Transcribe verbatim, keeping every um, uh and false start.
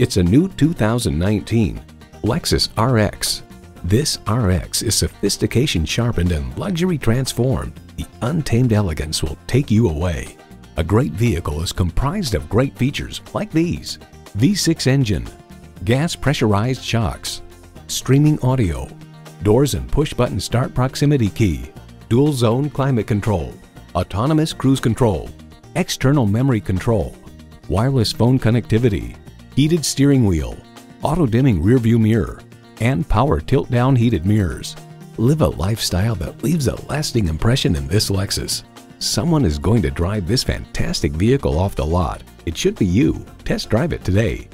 It's a new two thousand nineteen Lexus R X. This R X is sophistication sharpened and luxury transformed. The untamed elegance will take you away. A great vehicle is comprised of great features like these: V six engine, gas pressurized shocks, streaming audio, doors and push-button start proximity key, dual zone climate control, autonomous cruise control, external memory control, wireless phone connectivity, heated steering wheel, auto-dimming rearview mirror, and power tilt-down heated mirrors. Live a lifestyle that leaves a lasting impression in this Lexus. Someone is going to drive this fantastic vehicle off the lot. It should be you. Test drive it today.